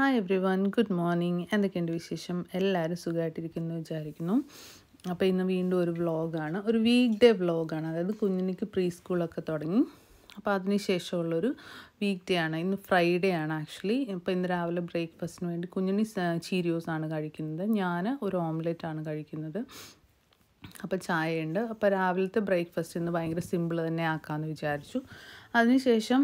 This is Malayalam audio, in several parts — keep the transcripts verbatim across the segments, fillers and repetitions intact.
Hi everyone, good morning. എന്തൊക്കെയുണ്ട് വിശേഷം? എല്ലാവരും സുഖമായിട്ടിരിക്കുന്നു വിചാരിക്കുന്നു. അപ്പോൾ ഇന്ന് വീണ്ടും ഒരു വ്ളോഗാണ്, ഒരു വീക്ക് ഡേ വ്ളോഗാണ്. അതായത് കുഞ്ഞിനിക്ക് പ്രീ സ്കൂളൊക്കെ തുടങ്ങി, അപ്പോൾ അതിന് ശേഷമുള്ളൊരു വീക്ക് ഡേ ആണ്. ഇന്ന് ഫ്രൈഡേ ആണ് ആക്ച്വലി. ഇപ്പോൾ ഇന്ന് രാവിലെ ബ്രേക്ക്ഫാസ്റ്റിന് വേണ്ടി കുഞ്ഞിനി ചീരിയോസ് ആണ് കഴിക്കുന്നത്, ഞാൻ ഒരു ഓംലെറ്റ് ആണ് കഴിക്കുന്നത്. അപ്പോൾ ചായയുണ്ട്. അപ്പോൾ രാവിലത്തെ ബ്രേക്ക്ഫാസ്റ്റ് ഇന്ന് ഭയങ്കര സിമ്പിൾ തന്നെ ആക്കാമെന്ന് വിചാരിച്ചു. അതിനുശേഷം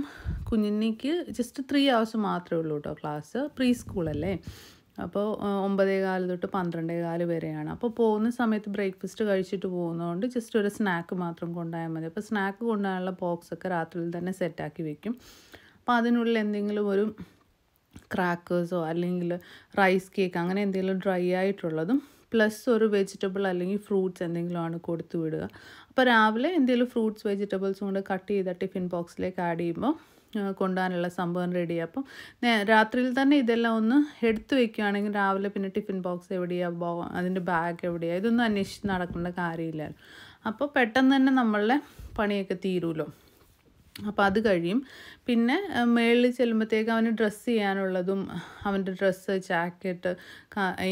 കുഞ്ഞിനിക്ക് ജസ്റ്റ് ത്രീ അവേഴ്സ് മാത്രമേ ഉള്ളൂ കേട്ടോ ക്ലാസ്, പ്രീ സ്കൂളല്ലേ. അപ്പോൾ ഒമ്പതേ കാല് തൊട്ട് പന്ത്രണ്ടേ കാല് വരെയാണ്. അപ്പോൾ പോകുന്ന സമയത്ത് ബ്രേക്ക്ഫാസ്റ്റ് കഴിച്ചിട്ട് പോകുന്നതുകൊണ്ട് ജസ്റ്റ് ഒരു സ്നാക്ക് മാത്രം കൊണ്ടുപോയാൽ മതി. അപ്പോൾ സ്നാക്ക് കൊണ്ടുപോകാനുള്ള ബോക്സൊക്കെ രാത്രിയിൽ തന്നെ സെറ്റാക്കി വെക്കും. അപ്പോൾ അതിനുള്ളിൽ എന്തെങ്കിലും ഒരു ക്രാക്കേഴ്സോ അല്ലെങ്കിൽ റൈസ് കേക്ക് അങ്ങനെ എന്തെങ്കിലും ഡ്രൈ ആയിട്ടുള്ളതും പ്ലസ് ഒരു വെജിറ്റബിൾ അല്ലെങ്കിൽ ഫ്രൂട്ട്സ് എന്തെങ്കിലും ആണ് കൊടുത്തു വിടുക. അപ്പോൾ രാവിലെ എന്തെങ്കിലും ഫ്രൂട്ട്സ് വെജിറ്റബിൾസും കൊണ്ട് കട്ട് ചെയ്ത ടിഫിൻ ബോക്സിലേക്ക് ആഡ് ചെയ്യുമ്പോൾ കൊണ്ടുപോകാനുള്ള സംഭവം റെഡി. അപ്പം രാത്രിയിൽ തന്നെ ഇതെല്ലാം ഒന്ന് എടുത്തു വയ്ക്കുകയാണെങ്കിൽ രാവിലെ പിന്നെ ടിഫിൻ ബോക്സ് എവിടെയാണ്, ബോ അതിൻ്റെ ബാഗ് എവിടെയാണ്, ഇതൊന്നും അന്വേഷിച്ച് നടക്കേണ്ട കാര്യമില്ല. അപ്പോൾ പെട്ടെന്ന് തന്നെ നമ്മളുടെ പണിയൊക്കെ തീരുമല്ലോ. അപ്പോൾ അത് കഴിയും. പിന്നെ മേളിൽ ചെല്ലുമ്പോഴത്തേക്ക് അവന് ഡ്രസ്സ് ചെയ്യാനുള്ളതും അവൻ്റെ ഡ്രസ്സ്, ജാക്കറ്റ്,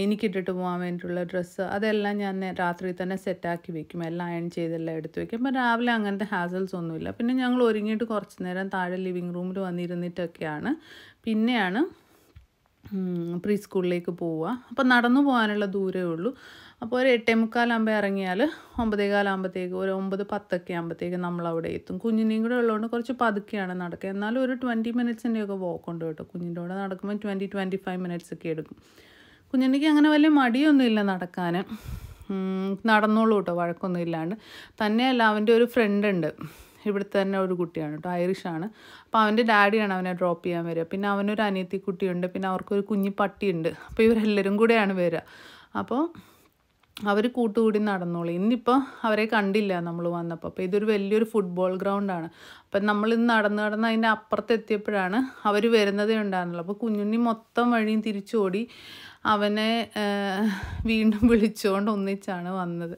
എനിക്കിട്ടിട്ട് പോകാൻ വേണ്ടിയിട്ടുള്ള ഡ്രസ്സ്, അതെല്ലാം ഞാൻ രാത്രി തന്നെ സെറ്റാക്കി വെക്കും. എല്ലാം അയൺ ചെയ്തെല്ലാം എടുത്ത് വെക്കും. അപ്പം രാവിലെ അങ്ങനത്തെ ഹാസൽസ് ഒന്നുമില്ല. പിന്നെ ഞങ്ങൾ ഒരുങ്ങിയിട്ട് കുറച്ച് നേരം താഴെ ലിവിങ് റൂമിൽ വന്നിരുന്നിട്ടൊക്കെയാണ് പിന്നെയാണ് പ്രീ സ്കൂളിലേക്ക് പോവുക. അപ്പോൾ നടന്നു പോകാനുള്ള ദൂരമേ ഉള്ളൂ. അപ്പോൾ ഒരു എട്ടേ മുക്കാലാകുമ്പോൾ ഇറങ്ങിയാൽ ഒമ്പതേ കാലാകുമ്പോഴത്തേക്ക്, ഒരു ഒമ്പത് പത്തൊക്കെ ആകുമ്പോഴത്തേക്ക് നമ്മളവിടെ എത്തും. കുഞ്ഞിനെയും കൂടെ ഉള്ളതുകൊണ്ട് കുറച്ച് പതുക്കെയാണ് നടക്കുക. എന്നാലും ഒരു ട്വൻറ്റി മിനിറ്റ്സിൻ്റെയൊക്കെ വോക്ക് ഉണ്ട് കേട്ടോ. കുഞ്ഞിൻ്റെ കൂടെ നടക്കുമ്പോൾ ട്വൻറ്റി ട്വൻറ്റി ഫൈവ് മിനിറ്റ്സൊക്കെ എടുക്കും. കുഞ്ഞിനെക്ക് അങ്ങനെ വലിയ മടിയൊന്നുമില്ല നടക്കാൻ, നടന്നോളൂ കേട്ടോ, വഴക്കൊന്നും ഇല്ലാണ്ട്. തന്നെയല്ല അവൻ്റെ ഒരു ഫ്രണ്ട് ഉണ്ട്, ഇവിടുത്തെ തന്നെ ഒരു കുട്ടിയാണ് കേട്ടോ, ഐറിഷാണ്. അപ്പോൾ അവൻ്റെ ഡാഡിയാണ് അവനെ ഡ്രോപ്പ് ചെയ്യാൻ വരിക. പിന്നെ അവനൊരു അനിയത്തി കുട്ടിയുണ്ട്, പിന്നെ അവർക്കൊരു കുഞ്ഞി പട്ടിയുണ്ട്. അപ്പോൾ ഇവരെല്ലാവരും കൂടെയാണ് വരിക. അപ്പോൾ അവർ കൂട്ടുകൂടി നടന്നോളൂ. ഇന്നിപ്പോൾ അവരെ കണ്ടില്ല നമ്മൾ വന്നപ്പോൾ. അപ്പോൾ ഇതൊരു വലിയൊരു ഫുട്ബോൾ ഗ്രൗണ്ടാണ്. അപ്പം നമ്മളിന്ന് നടന്ന് നടന്ന് അതിൻ്റെ അപ്പുറത്തെത്തിയപ്പോഴാണ് അവർ വരുന്നതേ ഉണ്ടായിരുന്നുള്ളൂ. അപ്പോൾ കുഞ്ഞുണ്ണി മൊത്തം വഴിയും തിരിച്ചോടി അവനെ വീണ്ടും വിളിച്ചുകൊണ്ട് ഒന്നിച്ചാണ് വന്നത്.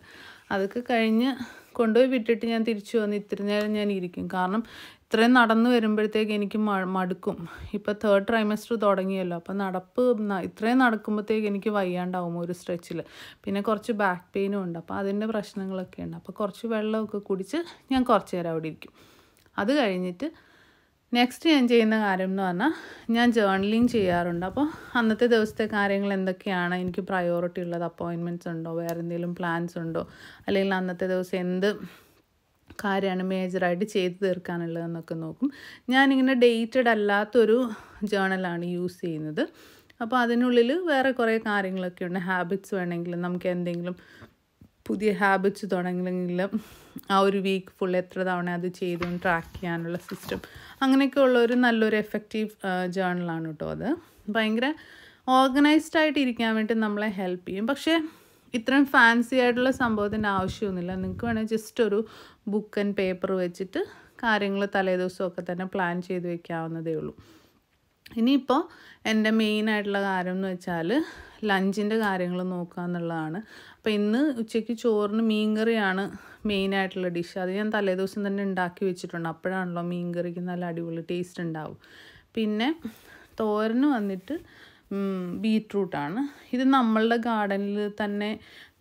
അതൊക്കെ കഴിഞ്ഞ് കൊണ്ടുപോയി വിട്ടിട്ട് ഞാൻ തിരിച്ചു വന്ന് ഇത്തിരി നേരം ഞാൻ ഇരിക്കും. കാരണം ഇത്രയും നടന്നു വരുമ്പോഴത്തേക്ക് എനിക്ക് മടുക്കും. ഇപ്പോൾ തേർഡ് ട്രൈമസ്റ്റർ തുടങ്ങിയല്ലോ. അപ്പോൾ നടപ്പ് ഇത്രയും നടക്കുമ്പോഴത്തേക്ക് എനിക്ക് വയ്യാണ്ടാവും ഒരു സ്ട്രെച്ചിൽ. പിന്നെ കുറച്ച് ബാക്ക് പെയിനും ഉണ്ട്. അപ്പോൾ അതിൻ്റെ പ്രശ്നങ്ങളൊക്കെ ഉണ്ട്. അപ്പോൾ കുറച്ച് വെള്ളമൊക്കെ കുടിച്ച് ഞാൻ കുറച്ച് നേരം അവിടെ ഇരിക്കും. അത് കഴിഞ്ഞിട്ട് നെക്സ്റ്റ് ഞാൻ ചെയ്യുന്ന കാര്യം എന്ന് പറഞ്ഞാൽ ഞാൻ ജേർണലിങ് ചെയ്യാറുണ്ട്. അപ്പോൾ അന്നത്തെ ദിവസത്തെ കാര്യങ്ങൾ എന്തൊക്കെയാണ് എനിക്ക് പ്രയോറിറ്റി ഉള്ളത്, അപ്പോയിൻമെൻറ്റ്സ് ഉണ്ടോ, വേറെ എന്തെങ്കിലും പ്ലാൻസ് ഉണ്ടോ, അല്ലെങ്കിൽ അന്നത്തെ ദിവസം എന്ത് കാര്യമാണ് മേജറായിട്ട് ചെയ്ത് തീർക്കാനുള്ളതെന്നൊക്കെ നോക്കും. ഞാനിങ്ങനെ ഡേറ്റഡ് അല്ലാത്തൊരു ജേർണലാണ് യൂസ് ചെയ്യുന്നത്. അപ്പോൾ അതിനുള്ളിൽ വേറെ കുറേ കാര്യങ്ങളൊക്കെ ഉണ്ട്. ഹാബിറ്റ്സ് വേണമെങ്കിലും നമുക്ക് എന്തെങ്കിലും പുതിയ ഹാബിറ്റ്സ് തുടങ്ങിയെങ്കിലും ആ ഒരു വീക്ക് ഫുൾ എത്ര തവണ അത് ചെയ്തും ട്രാക്ക് ചെയ്യാനുള്ള സിസ്റ്റം, അങ്ങനെയൊക്കെ ഉള്ളൊരു നല്ലൊരു എഫക്റ്റീവ് ജേർണലാണ് കേട്ടോ. അത് ഭയങ്കര ഓർഗനൈസ്ഡ് ആയിട്ട് ഇരിക്കാൻ വേണ്ടി നമ്മളെ ഹെൽപ്പ് ചെയ്യും. പക്ഷേ ഇത്രയും ഫാൻസി ആയിട്ടുള്ള സംഭവത്തിൻ്റെ ആവശ്യമൊന്നുമില്ല. നിങ്ങൾക്ക് വേണമെങ്കിൽ ജസ്റ്റ് ഒരു ബുക്ക് ആൻഡ് പേപ്പർ വെച്ചിട്ട് കാര്യങ്ങൾ തലേദിവസമൊക്കെ തന്നെ പ്ലാൻ ചെയ്ത് വയ്ക്കാവുന്നതേ ഉള്ളൂ. ഇനിയിപ്പോൾ എൻ്റെ മെയിനായിട്ടുള്ള കാര്യം എന്ന് വെച്ചാൽ ലഞ്ചിൻ്റെ കാര്യങ്ങൾ നോക്കുക എന്നുള്ളതാണ്. അപ്പോൾ ഇന്ന് ഉച്ചയ്ക്ക് ചോറിന് മീൻകറിയാണ് മെയിനായിട്ടുള്ള ഡിഷ്. അത് ഞാൻ തലേദിവസം തന്നെ ഉണ്ടാക്കി വെച്ചിട്ടുണ്ട്. അപ്പോഴാണല്ലോ മീൻകറിക്ക് നല്ല അടിപൊളി ടേസ്റ്റ് ഉണ്ടാവും. പിന്നെ തോരന് വന്നിട്ട് ബീറ്റ്റൂട്ടാണ്. ഇത് നമ്മളുടെ ഗാർഡനിൽ തന്നെ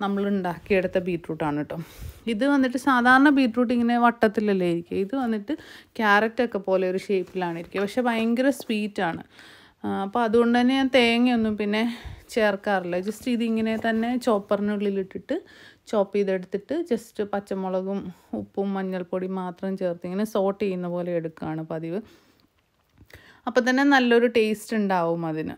നമ്മൾ ഉണ്ടാക്കിയെടുത്ത ബീറ്റ്റൂട്ടാണ് കേട്ടോ. ഇത് വന്നിട്ട് സാധാരണ ബീറ്റ്റൂട്ട് ഇങ്ങനെ വട്ടത്തിലല്ലേ ഇരിക്കുക, ഇത് വന്നിട്ട് ക്യാരറ്റൊക്കെ പോലെ ഒരു ഷേപ്പിലാണ് ഇരിക്കുക. പക്ഷെ ഭയങ്കര സ്വീറ്റാണ്. അപ്പോൾ അതുകൊണ്ട് തന്നെ ഞാൻ തേങ്ങയൊന്നും പിന്നെ ചേർക്കാറില്ല. ജസ്റ്റ് ഇതിങ്ങനെ തന്നെ ചോപ്പറിനുള്ളിലിട്ടിട്ട് ചോപ്പ് ചെയ്തെടുത്തിട്ട് ജസ്റ്റ് പച്ചമുളകും ഉപ്പും മഞ്ഞൾപ്പൊടി മാത്രം ചേർത്ത് ഇങ്ങനെ സോട്ട് ചെയ്യുന്ന പോലെ എടുക്കുകയാണ് പതിവ്. അപ്പോൾ തന്നെ നല്ലൊരു ടേസ്റ്റ് ഉണ്ടാവും അതിന്.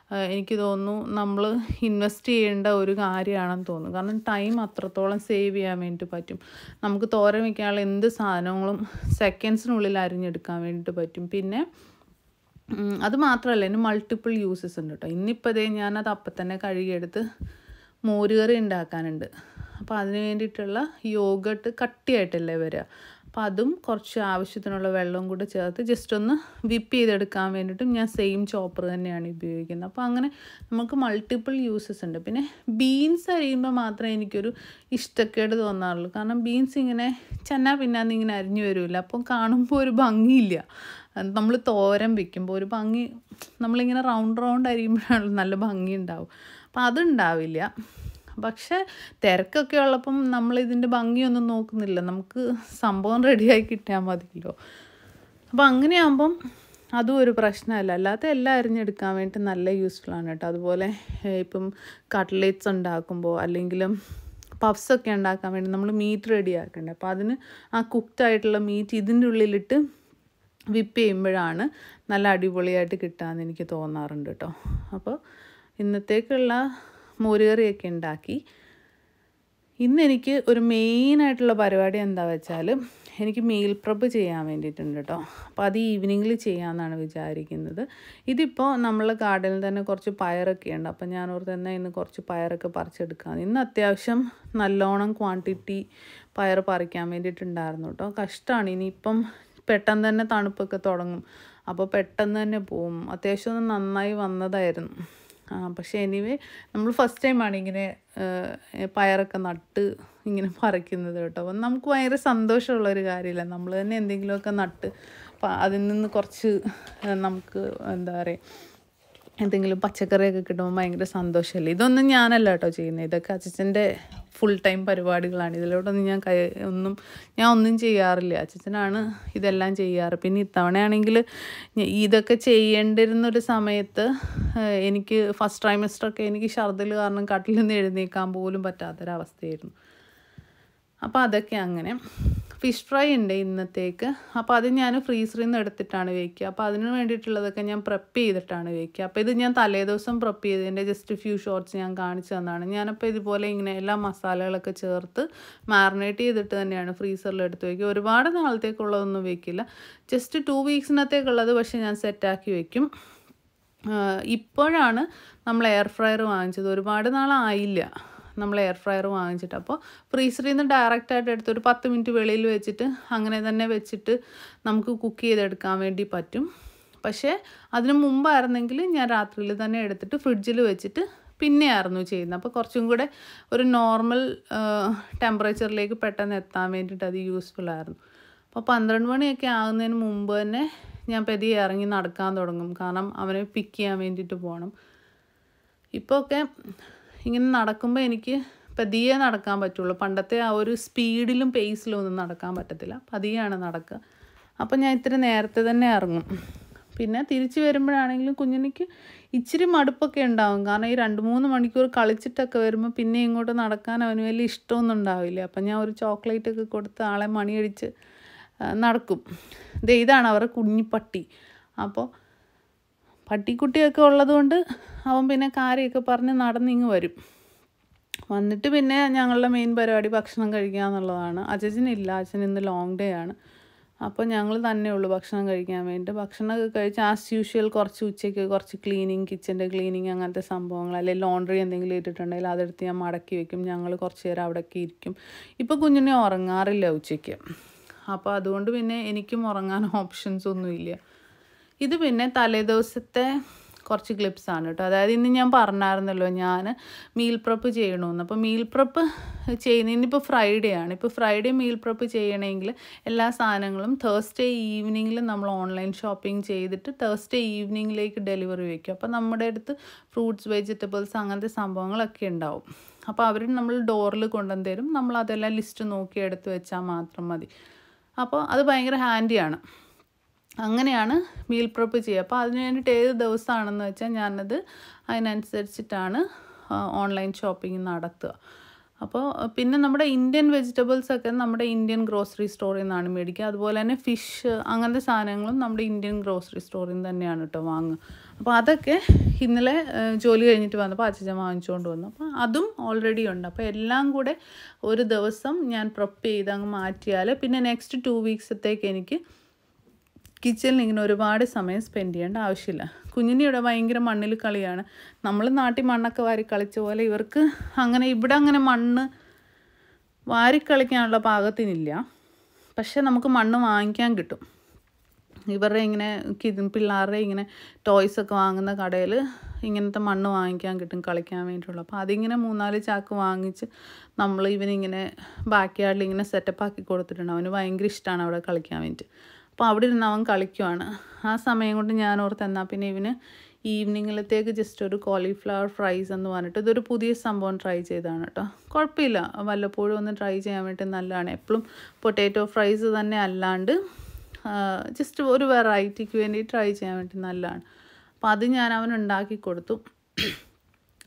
എനിക്ക് തോന്നുന്നു നമ്മൾ ഇൻവെസ്റ്റ് ചെയ്യേണ്ട ഒരു കാര്യമാണെന്ന് തോന്നുന്നു. കാരണം ടൈം അത്രത്തോളം സേവ് ചെയ്യാൻ വേണ്ടി പറ്റും. നമുക്ക് തോരൻ വയ്ക്കാനുള്ള എന്ത് സാധനങ്ങളും സെക്കൻഡ്സിനുള്ളിൽ അരിഞ്ഞെടുക്കാൻ വേണ്ടിയിട്ട് പറ്റും. പിന്നെ അത് മാത്രമല്ല, ഇതിന് മൾട്ടിപ്പിൾ യൂസസ് ഉണ്ട് കേട്ടോ. ഇന്നിപ്പോൾ ഇതേ ഞാനത് അപ്പം തന്നെ കഴുകിയെടുത്ത് മോരുകറി ഉണ്ടാക്കാനുണ്ട്. അപ്പോൾ അതിന് വേണ്ടിയിട്ടുള്ള യോഗട്ട് കട്ടിയായിട്ടല്ലേ വരിക, അപ്പോൾ അതും കുറച്ച് ആവശ്യത്തിനുള്ള വെള്ളവും കൂടെ ചേർത്ത് ജസ്റ്റ് ഒന്ന് വിപ്പ് ചെയ്തെടുക്കാൻ വേണ്ടിയിട്ടും ഞാൻ സെയിം ചോപ്പർ തന്നെയാണ് ഉപയോഗിക്കുന്നത്. അപ്പോൾ അങ്ങനെ നമുക്ക് മൾട്ടിപ്പിൾ യൂസസ് ഉണ്ട്. പിന്നെ ബീൻസ് അരിയുമ്പോൾ മാത്രമേ എനിക്കൊരു ഇഷ്ടക്കേട് തോന്നാറുള്ളൂ, കാരണം ബീൻസ് ഇങ്ങനെ ചെന്നാ പിന്നാന്ന് ഇങ്ങനെ അരിഞ്ഞു വരില്ല, അപ്പം കാണുമ്പോൾ ഒരു ഭംഗിയില്ല. നമ്മൾ തോരൻ വയ്ക്കുമ്പോൾ ഒരു ഭംഗി, നമ്മളിങ്ങനെ റൗണ്ട് റൗണ്ട് അരിയുമ്പോഴാണ് നല്ല ഭംഗി ഉണ്ടാവും, അപ്പം അതുണ്ടാവില്ല. പക്ഷേ തിരക്കൊക്കെ ഉള്ളപ്പം നമ്മളിതിൻ്റെ ഭംഗിയൊന്നും നോക്കുന്നില്ല, നമുക്ക് സംഭവം റെഡിയായി കിട്ടാൻ മതിയല്ലോ. അപ്പം അങ്ങനെയാകുമ്പം അതും ഒരു പ്രശ്നമല്ല. അല്ലാതെ എല്ലാം അരിഞ്ഞെടുക്കാൻ വേണ്ടി നല്ല യൂസ്ഫുള്ളാണ് കേട്ടോ. അതുപോലെ ഇപ്പം കട്ട്ലേറ്റ്സ് ഉണ്ടാക്കുമ്പോൾ അല്ലെങ്കിലും പഫ്സൊക്കെ ഉണ്ടാക്കാൻ വേണ്ടി നമ്മൾ മീറ്റ് റെഡിയാക്കണ്ട, അപ്പം അതിന് ആ കുക്ക്ഡായിട്ടുള്ള മീറ്റ് ഇതിൻ്റെ ഉള്ളിലിട്ട് വിപ്പ് ചെയ്യുമ്പോഴാണ് നല്ല അടിപൊളിയായിട്ട് കിട്ടാമെന്ന് എനിക്ക് തോന്നാറുണ്ട് കേട്ടോ. അപ്പോൾ ഇന്നത്തേക്കുള്ള മോരുകറിയൊക്കെ ഉണ്ടാക്കി. ഇന്നെനിക്ക് ഒരു മെയിനായിട്ടുള്ള പരിപാടി എന്താ വെച്ചാൽ എനിക്ക് മീൽ പ്രപ്പ് ചെയ്യാൻ വേണ്ടിയിട്ടുണ്ട് കേട്ടോ. അപ്പോൾ അത് ഈവനിങ്ങിൽ ചെയ്യാമെന്നാണ് വിചാരിക്കുന്നത്. ഇതിപ്പോൾ നമ്മളെ ഗാർഡനിൽ തന്നെ കുറച്ച് പയറൊക്കെ ഉണ്ട്, അപ്പം ഞാൻ ഓർത്ത് തന്നെ ഇന്ന് കുറച്ച് പയറൊക്കെ പറിച്ചെടുക്കാം. ഇന്ന് അത്യാവശ്യം നല്ലോണം ക്വാണ്ടിറ്റി പയർ പറിക്കാൻ വേണ്ടിയിട്ടുണ്ടായിരുന്നു കേട്ടോ. കഷ്ടമാണ്, ഇനിയിപ്പം പെട്ടെന്ന് തന്നെ തണുപ്പൊക്കെ തുടങ്ങും, അപ്പോൾ പെട്ടെന്ന് തന്നെ പോവും. അത്യാവശ്യം നന്നായി വന്നതായിരുന്നു. ആ പക്ഷേ എനിവേ നമ്മൾ ഫസ്റ്റ് ടൈമാണ് ഇങ്ങനെ പയറൊക്കെ നട്ട് ഇങ്ങനെ പറിക്കുന്നത് കേട്ടോ. അപ്പം നമുക്ക് ഭയങ്കര സന്തോഷമുള്ളൊരു കാര്യമില്ല, നമ്മൾ തന്നെ എന്തെങ്കിലുമൊക്കെ നട്ട് അപ്പം അതിൽ നിന്ന് കുറച്ച് നമുക്ക് എന്താ പറയുക എന്തെങ്കിലും പച്ചക്കറിയൊക്കെ കിട്ടുമ്പോൾ ഭയങ്കര സന്തോഷമല്ലേ. ഇതൊന്നും ഞാനല്ല കേട്ടോ ചെയ്യുന്നത്, ഇതൊക്കെ അച്ഛൻ്റെ ഫുൾ ടൈം പരിപാടികളാണ്. ഇതിലോട്ടൊന്നും ഞാൻ കൈ ഒന്നും ഞാൻ ഒന്നും ചെയ്യാറില്ല, അച്ഛനാണ് ഇതെല്ലാം ചെയ്യാറ്. പിന്നെ ഇത്തവണയാണെങ്കിൽ ഇതൊക്കെ ചെയ്യേണ്ടിരുന്നൊരു സമയത്ത് എനിക്ക് ഫസ്റ്റ് ട്രൈമസ്റ്ററൊക്കെ എനിക്ക് ഛർദിൽ കാരണം കട്ടിൽ നിന്ന് എഴുന്നേക്കാൻ പോലും പറ്റാത്തൊരവസ്ഥയായിരുന്നു. അപ്പോൾ അതൊക്കെ അങ്ങനെ ഫിഷ് ഫ്രൈ ഉണ്ട് ഇന്നത്തേക്ക്. അപ്പോൾ അത് ഞാൻ ഫ്രീസറിൽ നിന്ന് എടുത്തിട്ടാണ് വയ്ക്കുക, അപ്പോൾ അതിന് വേണ്ടിയിട്ടുള്ളതൊക്കെ ഞാൻ പ്രെപ്പ് ചെയ്തിട്ടാണ് വയ്ക്കുക. അപ്പോൾ ഇത് ഞാൻ തലേദിവസം പ്രെപ്പ് ചെയ്തതിൻ്റെ ജസ്റ്റ് ഫ്യൂ ഷോർട്സ് ഞാൻ കാണിച്ചു തന്നതാണ്. ഞാനപ്പോൾ ഇതുപോലെ ഇങ്ങനെ എല്ലാ മസാലകളൊക്കെ ചേർത്ത് മാറിനേറ്റ് ചെയ്തിട്ട് തന്നെയാണ് ഫ്രീസറിൽ എടുത്ത് വയ്ക്കുക. ഒരുപാട് നാളത്തേക്കുള്ളതൊന്നും വയ്ക്കില്ല, ജസ്റ്റ് ടു വീക്സിനകത്തേക്കുള്ളത് പക്ഷേ ഞാൻ സെറ്റാക്കി വയ്ക്കും. ഇപ്പോഴാണ് നമ്മൾ എയർ ഫ്രയർ വാങ്ങിച്ചത്, ഒരുപാട് നാളായില്ല നമ്മൾ എയർ ഫ്രയർ വാങ്ങിച്ചിട്ട്. അപ്പോൾ ഫ്രീസറിൽ നിന്ന് ഡയറക്റ്റായിട്ട് എടുത്ത് ഒരു പത്ത് മിനിറ്റ് വെളിയിൽ വെച്ചിട്ട് അങ്ങനെ തന്നെ വെച്ചിട്ട് നമുക്ക് കുക്ക് ചെയ്തെടുക്കാൻ വേണ്ടി പറ്റും. പക്ഷേ അതിന് മുമ്പായിരുന്നെങ്കിൽ ഞാൻ രാത്രിയിൽ തന്നെ എടുത്തിട്ട് ഫ്രിഡ്ജിൽ വെച്ചിട്ട് പിന്നെയായിരുന്നു ചെയ്യുന്നത്. അപ്പോൾ കുറച്ചും കൂടെ ഒരു നോർമൽ ടെമ്പറേച്ചറിലേക്ക് പെട്ടെന്ന് എത്താൻ വേണ്ടിയിട്ട് അത് യൂസ്ഫുള്ളായിരുന്നു. അപ്പോൾ പന്ത്രണ്ട് മണിയൊക്കെ ആകുന്നതിന് മുമ്പ് തന്നെ ഞാൻ പതിയെ ഇറങ്ങി നടക്കാൻ തുടങ്ങും, കാരണം അവനെ പിക്ക് ചെയ്യാൻ വേണ്ടിയിട്ട് പോകണം. ഇപ്പോൾ ഒക്കെ ഇങ്ങനെ നടക്കുമ്പോൾ എനിക്ക് പതിയെ നടക്കാൻ പറ്റുള്ളൂ, പണ്ടത്തെ ആ ഒരു സ്പീഡിലും പേസിലും ഒന്നും നടക്കാൻ പറ്റത്തില്ല, പതിയാണ് നടക്കുക. അപ്പം ഞാൻ ഇത്തിരി നേരത്തെ തന്നെ ഇറങ്ങും. പിന്നെ തിരിച്ചു വരുമ്പോഴാണെങ്കിലും കുഞ്ഞിനിക്ക് ഇച്ചിരി മടുപ്പൊക്കെ ഉണ്ടാകും, കാരണം ഈ രണ്ട് മൂന്ന് മണിക്കൂർ കളിച്ചിട്ടൊക്കെ വരുമ്പോൾ പിന്നെ ഇങ്ങോട്ട് നടക്കാൻ അവന് വലിയ ഇഷ്ടമൊന്നും ഉണ്ടാവില്ല. അപ്പം ഞാൻ ഒരു ചോക്ലേറ്റൊക്കെ കൊടുത്ത് ആളെ മണിയടിച്ച് നടക്കും. ദേ ഇതാണ് അവരുടെ കുഞ്ഞിപ്പട്ടി. അപ്പോൾ പട്ടിക്കുട്ടിയൊക്കെ ഉള്ളതുകൊണ്ട് അവൻ പിന്നെ കാര്യമൊക്കെ പറഞ്ഞ് നടന്നിങ്ങ് വരും. വന്നിട്ട് പിന്നെ ഞങ്ങളുടെ മെയിൻ പരിപാടി ഭക്ഷണം കഴിക്കുക എന്നുള്ളതാണ്. അച്ഛനില്ല, അച്ഛൻ ഇന്ന് ലോങ് ഡേ ആണ്, അപ്പോൾ ഞങ്ങൾ തന്നെ ഉള്ളൂ ഭക്ഷണം കഴിക്കാൻ വേണ്ടി. ഭക്ഷണമൊക്കെ കഴിച്ച് ആസ് യൂഷ്വൽ കുറച്ച് ഉച്ചയ്ക്ക് കുറച്ച് ക്ലീനിങ്, കിച്ചൻ്റെ ക്ലീനിങ് അങ്ങനത്തെ സംഭവങ്ങൾ, അല്ലെങ്കിൽ ലോണ്ടറി എന്തെങ്കിലും ഇട്ടിട്ടുണ്ടെങ്കിൽ അതെടുത്ത് ഞാൻ മടക്കി വയ്ക്കും. ഞങ്ങൾ കുറച്ച് നേരം അവിടെയൊക്കെ ഇരിക്കും. ഇപ്പോൾ കുഞ്ഞിനെ ഉറങ്ങാറില്ല ഉച്ചയ്ക്ക്, അപ്പോൾ അതുകൊണ്ട് പിന്നെ എനിക്കും ഉറങ്ങാൻ ഓപ്ഷൻസ് ഒന്നുമില്ല. ഇത് പിന്നെ തലേദിവസത്തെ കുറച്ച് ക്ലിപ്സാണ് കേട്ടോ. അതായത് ഇന്ന് ഞാൻ പറഞ്ഞായിരുന്നല്ലോ ഞാൻ മീൽ പ്രപ്പ് ചെയ്യണമെന്ന്. അപ്പോൾ മീൽ പ്രപ്പ് ചെയ്യുന്ന ഇന്നിപ്പോൾ ഫ്രൈഡേ ആണ്. ഇപ്പോൾ ഫ്രൈഡേ മീൽ പ്രപ്പ് ചെയ്യണമെങ്കിൽ എല്ലാ സാധനങ്ങളും തേഴ്സ്ഡേ ഈവനിങ്ങിൽ നമ്മൾ ഓൺലൈൻ ഷോപ്പിംഗ് ചെയ്തിട്ട് തേഴ്സ്ഡേ ഈവനിങ്ങിലേക്ക് ഡെലിവറി വയ്ക്കും. അപ്പോൾ നമ്മുടെ അടുത്ത് ഫ്രൂട്ട്സ്, വെജിറ്റബിൾസ് അങ്ങനത്തെ സംഭവങ്ങളൊക്കെ ഉണ്ടാവും. അപ്പോൾ അവർ നമ്മൾ ഡോറിൽ കൊണ്ടുവന്ന് തരും, നമ്മൾ അതെല്ലാം ലിസ്റ്റ് നോക്കി എടുത്ത് വെച്ചാൽ മാത്രം മതി. അപ്പോൾ അത് ഭയങ്കര ഹാൻഡിയാണ്. അങ്ങനെയാണ് മീൽ പ്രപ്പ് ചെയ്യുക. അപ്പോൾ അതിന് വേണ്ടിയിട്ട് ഏത് ദിവസമാണെന്ന് വെച്ചാൽ ഞാനത് അതിനനുസരിച്ചിട്ടാണ് ഓൺലൈൻ ഷോപ്പിംഗ് നടത്തുക. അപ്പോൾ പിന്നെ നമ്മുടെ ഇന്ത്യൻ വെജിറ്റബിൾസൊക്കെ നമ്മുടെ ഇന്ത്യൻ ഗ്രോസറി സ്റ്റോറിൽ നിന്നാണ് മേടിക്കുക. അതുപോലെ തന്നെ ഫിഷ് അങ്ങനത്തെ സാധനങ്ങളും നമ്മുടെ ഇന്ത്യൻ ഗ്രോസറി സ്റ്റോറിൽ നിന്ന് തന്നെയാണ് കേട്ടോ വാങ്ങുക. അപ്പോൾ അതൊക്കെ ഇന്നലെ ജോലി കഴിഞ്ഞിട്ട് വന്നപ്പോൾ അച്ഛൻ വാങ്ങിച്ചുകൊണ്ട് വന്നു. അപ്പോൾ അതും ഓൾറെഡി ഉണ്ട്. അപ്പോൾ എല്ലാം കൂടെ ഒരു ദിവസം ഞാൻ പ്രപ്പ് ചെയ്ത് അങ്ങ് മാറ്റിയാൽ പിന്നെ നെക്സ്റ്റ് ടു വീക്സത്തേക്ക് എനിക്ക് kitchen in Norivada, Same Spendian, Aushila. Kunini Vanga Manil Kaliana. Namal Nati Manakavari Kalichola, work Hangana Ibudang and Manna Vari Kalikana Pagathinilia. Pasha Namaka Manda Mankan Gitu. Iberang Kidden Pilar, toys a Kang and the Kadela, Ingenta Manda Mankan getting Kalikam into La Padding in a Munali Chakawangich, Namal evening in a backyard, ling in a set a packet go to the Nava English turn out a Kalikam. Powder in our Kalikana. As some Yan or Tanapin evening, let take just to cauliflower fries and the one to the Pudi someone try Jadanata. Corpilla, Valapodo on the try Jamit and Alan Eplum, potato fries than Aland. Uh, just a variety you try Jamit and Alan. Padinanavan and Daki Kurtu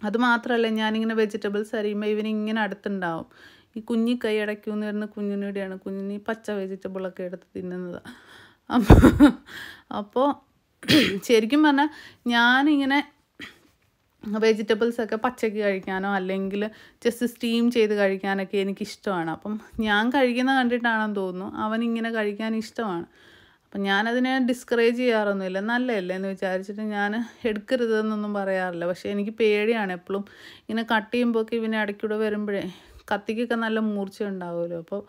Adamatra Lanyan in a vegetable sari, may evening in Adatandao. I couldn't carry a cunner and a cununid and a cunni, pacha vegetable a cat in another. Apo Chergimana, yarning in a vegetable sucker, pacha garicana, a lingula, just a steam chay the garicana cane kiston upon Yan caricana under Tanandono, avaning in a garican iston. Panana then discourage yar on the Lena Lelen, which are Chitana, head curtain on the barrier, Lavashenki peri and a plum in a cutty and book even adequate over embrace. Katiki can allow Murch and Davo.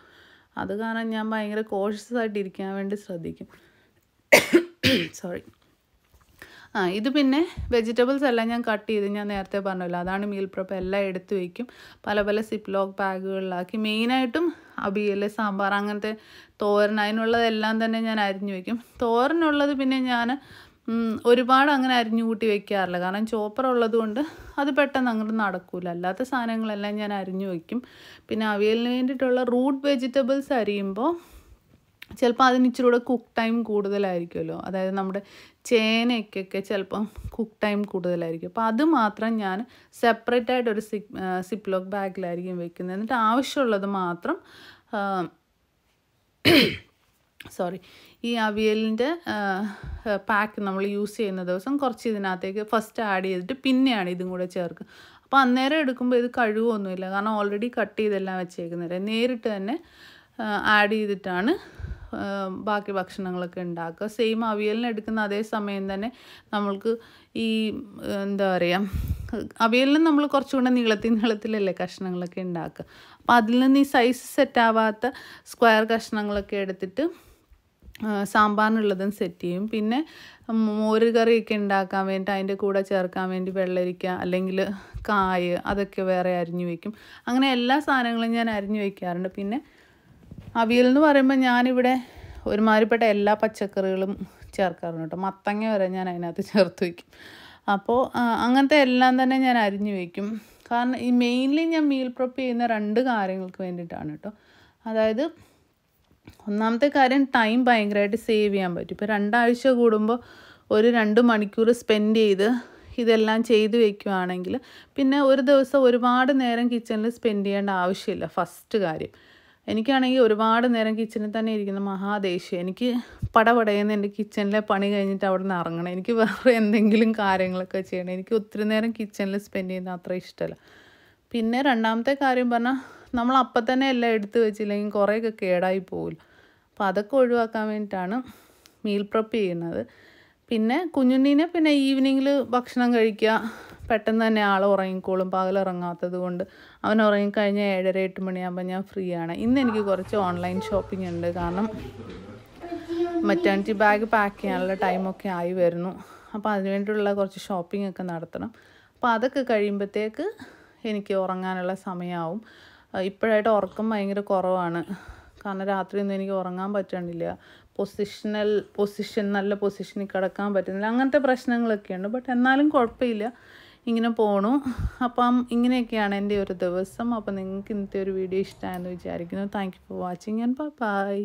Adagana Yamba in a cautious idicam and disadicam. Sorry. Ah, either pinne, vegetables alanya cutty, then the Arte Banola, than a meal propeller, ed to ekim, palabella ziplock bag, lucky main item, Abiele Sambarangante, Thor Ninola, London and Adnuikim, Thor Nola the Pinayana. ഒരുപാട് അങ്ങനെ അരിഞ്ഞു കൂട്ടി വെക്കാറില്ല കാരണം ചോപ്പർ ഉള്ളതുകൊണ്ട് അത് പെട്ടെന്ന് അങ്ങോട്ട് നടക്കൂല അല്ലാത്ത സാധനങ്ങളെല്ലാം ഞാൻ അരിഞ്ഞു വെക്കും പിന്നെ അവിയലിന് വേണ്ടിട്ടുള്ള റൂട്ട് വെജിറ്റബിൾസ് അരിയുമ്പോൾ ചിലപ്പോൾ അതിന് ഇച്ചിരി കൂടി കുക്ക് ടൈം കൂടുതലായിരിക്കുമല്ലോ അതായത് നമ്മുടെ ചേനയ്ക്കൊക്കെ ചിലപ്പോൾ കുക്ക് ടൈം കൂടുതലായിരിക്കും അപ്പോൾ അത് മാത്രം ഞാൻ സെപ്പറേറ്റ് ആയിട്ട് ഒരു സിപ്ലോക്ക് ബാഗിലായിരിക്കും വെക്കുന്നത് എന്നിട്ട് ആവശ്യമുള്ളത് മാത്രം Sorry, this is the pack we use in the first add is the pin. If you have already cut it, add it. ബാക്കി ഭക്ഷണങ്ങളൊക്കെ ഉണ്ടാക്കുക സെയിം അവിയലിനെ എടുക്കുന്ന അതേ സമയം തന്നെ നമുക്ക് ഈ എന്താ പറയാ അവിയലിനെ നമ്മൾ കുറച്ചുകൂടി നീളത്തിൽ നീളത്തിലല്ലേ കഷ്ണങ്ങളൊക്കെ ഉണ്ടാക്കുക അപ്പോൾ അതിൽ നിന്ന് ഈ സൈസ് സെറ്റ് ആവാത്ത സ്ക്വയർ കഷ്ണങ്ങളൊക്കെ എടുത്തിട്ട് സാമ്പാറിനുള്ളതും സെറ്റ് ചെയ്യും പിന്നെ മോര് കറി ഒക്കെ ഉണ്ടാക്കാൻ വേണ്ടി അതിന്റെ കൂടെ ചേർക്കാൻ വേണ്ടി വെള്ളരിക്ക അല്ലെങ്കിൽ കായ അതൊക്കെ വേറെ അരിഞ്ഞു വെക്കും അങ്ങനെ എല്ലാ സാധനങ്ങളും ഞാൻ അരിഞ്ഞു വെക്കാറുണ്ട് പിന്നെ അവിയൽ എന്ന് പറയുമ്പോൾ ഞാൻ ഇവിടെ ഒരുമാരിപ്പെട്ട എല്ലാ പച്ചക്കറികളും ചേർക്കാറുണ്ട് ട്ടോ മത്തങ്ങ വരെ ഞാൻ അതിനകത്ത് ചേർത്ത് വെക്കും അപ്പോൾ അങ്ങനത്തെ എല്ലാം തന്നെ ഞാൻ അരിഞ്ഞു വെക്കും കാരണം ഈ മെയിൻലി ഞാൻ മീൽ പ്രിപ്പ് ചെയ്യുന്ന രണ്ട് കാര്യങ്ങൾക്ക് വേണ്ടിട്ടാണ് ട്ടോ അതായത് ഒന്നാമത്തെ കാര്യം ടൈം ഭയങ്കരമായിട്ട് സേവ് ചെയ്യാൻ പറ്റും ഇപ്പോൾ രണ്ടാഴ്ച കൂടുമ്പോൾ ഒരു രണ്ട് മണിക്കൂർ സ്പെൻഡ് ചെയ്ത് ഇതെല്ലാം ചെയ്തു വെക്കുകയാണെങ്കിൽ പിന്നെ ഒരു ദിവസം ഒരുപാട് നേരം കിച്ചണിൽ സ്പെൻഡ് ചെയ്യേണ്ട ആവശ്യമില്ല ഫസ്റ്റ് കാര്യം എനിക്കാണെങ്കിൽ ഒരുപാട് നേരം കിച്ചണിൽ തന്നെ ഇരിക്കുന്ന മഹാദേഷ്യം എനിക്ക് പടപടയെന്ന് എൻ്റെ കിച്ചണിലെ പണി കഴിഞ്ഞിട്ട് അവിടെ നിന്ന് ഇറങ്ങണം എനിക്ക് വേറെ എന്തെങ്കിലും കാര്യങ്ങളൊക്കെ ചെയ്യണം എനിക്ക് ഒത്തിരി നേരം കിച്ചണിൽ സ്പെൻഡ് ചെയ്യുന്ന അത്ര ഇഷ്ടമല്ല പിന്നെ രണ്ടാമത്തെ കാര്യം പറഞ്ഞാൽ നമ്മൾ അപ്പം തന്നെ എല്ലാം എടുത്തു വെച്ചില്ലെങ്കിൽ കുറേയൊക്കെ കേടായി പോകും അപ്പോൾ അതൊക്കെ ഒഴിവാക്കാൻ വേണ്ടിയിട്ടാണ് മീൽ പ്രിപ്പ് ചെയ്യുന്നത് പിന്നെ കുഞ്ഞുണ്ണീനെ പിന്നെ ഈവനിങ്ങിൽ ഭക്ഷണം കഴിക്കുക പെട്ടെന്ന് തന്നെ ആൾ ഉറങ്ങിക്കോളും പകൽ ഉറങ്ങാത്തതുകൊണ്ട് അവൻ ഉറങ്ങി കഴിഞ്ഞ ഏഴര എട്ട് മണിയാകുമ്പോൾ ഞാൻ ഫ്രീ ആണ് ഇന്ന് എനിക്ക് കുറച്ച് ഓൺലൈൻ ഷോപ്പിംഗ് ഉണ്ട് കാരണം മറ്റേണ്ടി ബാഗ് പാക്ക് ചെയ്യാനുള്ള ടൈം ഒക്കെ ആയി വരുന്നു അപ്പോൾ അതിനുവേണ്ടിയുള്ള കുറച്ച് ഷോപ്പിംഗ് ഒക്കെ നടത്തണം അപ്പോൾ അതൊക്കെ കഴിയുമ്പോഴേക്ക് എനിക്ക് ഉറങ്ങാനുള്ള സമയമാവും ഇപ്പോഴായിട്ട് ഉറക്കം ഭയങ്കര കുറവാണ് കാരണം രാത്രി ഒന്നും എനിക്ക് ഉറങ്ങാൻ പറ്റണില്ല പൊസിഷണൽ പൊസിഷൻ നല്ല പൊസിഷനിൽ കിടക്കാൻ പറ്റുന്നില്ല അങ്ങനത്തെ പ്രശ്നങ്ങളൊക്കെ ഉണ്ട് ബട്ട് എന്നാലും കുഴപ്പമില്ല ഇങ്ങനെ പോണു അപ്പം ഇങ്ങനെയൊക്കെയാണ് എൻ്റെ ഒരു ദിവസം അപ്പം നിങ്ങൾക്ക് ഇന്നത്തെ ഒരു വീഡിയോ ഇഷ്ടമായെന്ന് വിചാരിക്കുന്നു thank you for watching and by